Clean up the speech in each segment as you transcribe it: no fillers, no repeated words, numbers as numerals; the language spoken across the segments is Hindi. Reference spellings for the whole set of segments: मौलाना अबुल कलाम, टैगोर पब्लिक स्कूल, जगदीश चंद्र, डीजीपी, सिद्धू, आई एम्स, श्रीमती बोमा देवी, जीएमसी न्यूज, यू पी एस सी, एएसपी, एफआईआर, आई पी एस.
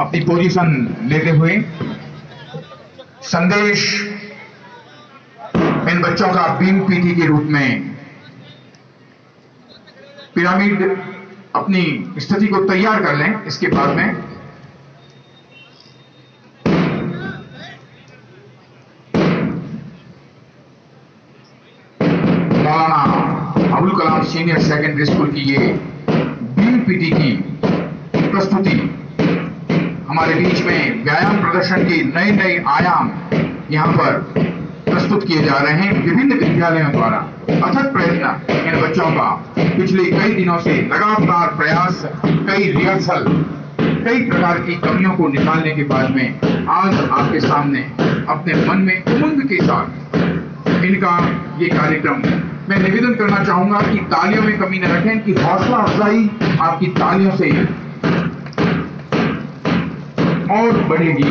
अपनी पोजीशन लेते हुए संदेश इन बच्चों का बीन पीटी के रूप में पिरामिड अपनी स्थिति को तैयार कर लें। इसके बाद में मौलाना अबुल कलाम senior secondary school की ये बीन पीटी की प्रस्तुति हमारे बीच में व्यायाम प्रदर्शन की नई नई आयाम यहां पर प्रस्तुत किए जा रहे हैं। विभिन्न विद्यालयों द्वारा अथक प्रयत्न इन बच्चों का पिछले कई दिनों से लगातार प्रयास, कई रिहर्सल, कई प्रकार की कमियों को निकालने के बाद में आज आपके सामने अपने मन में उमंग के साथ इनका ये कार्यक्रम। मैं निवेदन करना चाहूंगा कि तालियों में कमी न रखें, कि हौसला अफजाई आपकी तालियों से और बढ़ेगी।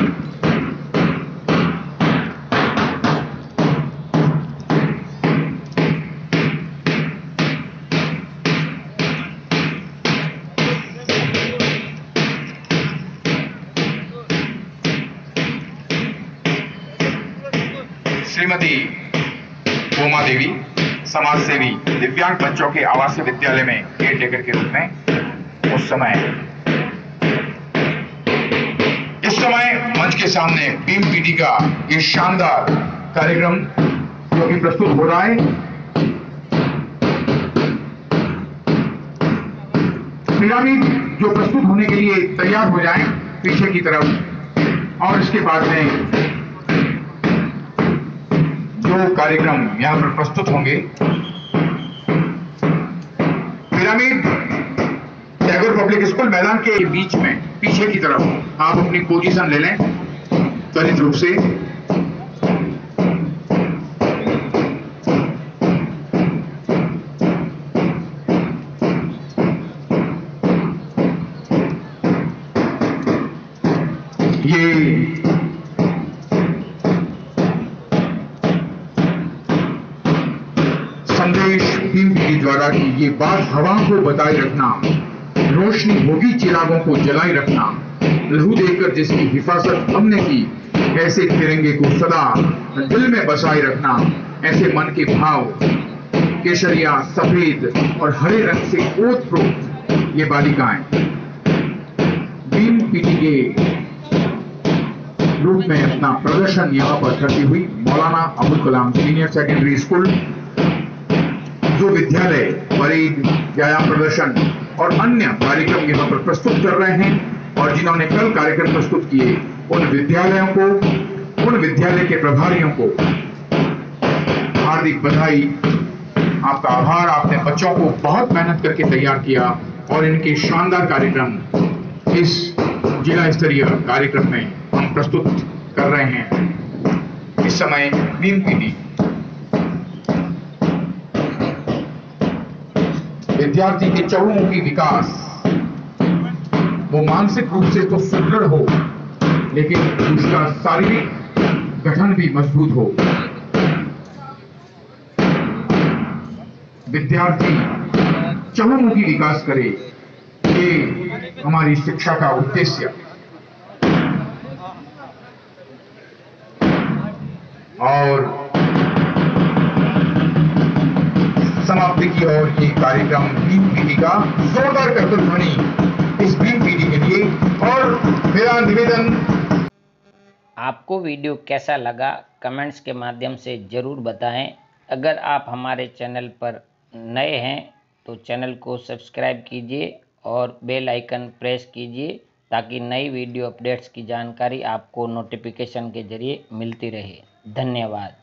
श्रीमती बोमा देवी समाज सेवी दिव्यांग बच्चों के आवासीय विद्यालय में केयर टेकर के रूप में इस समय मंच के सामने बीम पीटी का ये शानदार कार्यक्रम जो भी प्रस्तुत हो रहा है, पिरामिड जो प्रस्तुत होने के लिए तैयार हो जाएं पीछे की तरफ। और इसके बाद में जो कार्यक्रम यहां पर प्रस्तुत होंगे, पिरामिड टैगोर पब्लिक स्कूल मैदान के बीच में पीछे की तरफ आप अपनी पोजीशन ले लें त्वरित रूप से। ये द्वारा की ये बात हवा को बताए रखना, रोशनी होगी चिरागों को जलाए रखना, लहू देकर जिसकी हिफाजत हमने की, ऐसे तिरंगे को सदा दिल में बसाए रखना। ऐसे मन के भाव केसरिया, सफेद और हरे रंग से ओतप्रोत ये बालिकाएं बीन पीटी के रूप में अपना प्रदर्शन यहां पर करती हुई मौलाना अबुल कलाम senior secondary school जो विद्यालय परेड, व्यायाम प्रदर्शन और अन्य कार्यक्रम यहाँ पर प्रस्तुत कर रहे हैं और जिन्होंने कल कार्यक्रम प्रस्तुत किए, उन विद्यालयों को, उन विद्यालय के प्रभारियों को हार्दिक बधाई, आपका आभार। आपने बच्चों को बहुत मेहनत करके तैयार किया और इनके शानदार कार्यक्रम इस जिला स्तरीय कार्यक्रम में हम प्रस्तुत कर रहे हैं। इस समय बीन पीटी विद्यार्थी के चहुमुखी विकास, वो मानसिक रूप से तो सुदृढ़ हो लेकिन उसका शारीरिक गठन भी मजबूत हो। विद्यार्थी चहुमुखी विकास करे, ये हमारी शिक्षा का उद्देश्य। और समाप्ति की ओर ये कार्यक्रम बीन पीटी का जोरदार करतब इस बीन पीटी के लिए। और मेरा निवेदन, आपको वीडियो कैसा लगा कमेंट्स के माध्यम से जरूर बताएं। अगर आप हमारे चैनल पर नए हैं तो चैनल को सब्सक्राइब कीजिए और बेल आइकन प्रेस कीजिए ताकि नई वीडियो अपडेट्स की जानकारी आपको नोटिफिकेशन के जरिए मिलती रहे। धन्यवाद।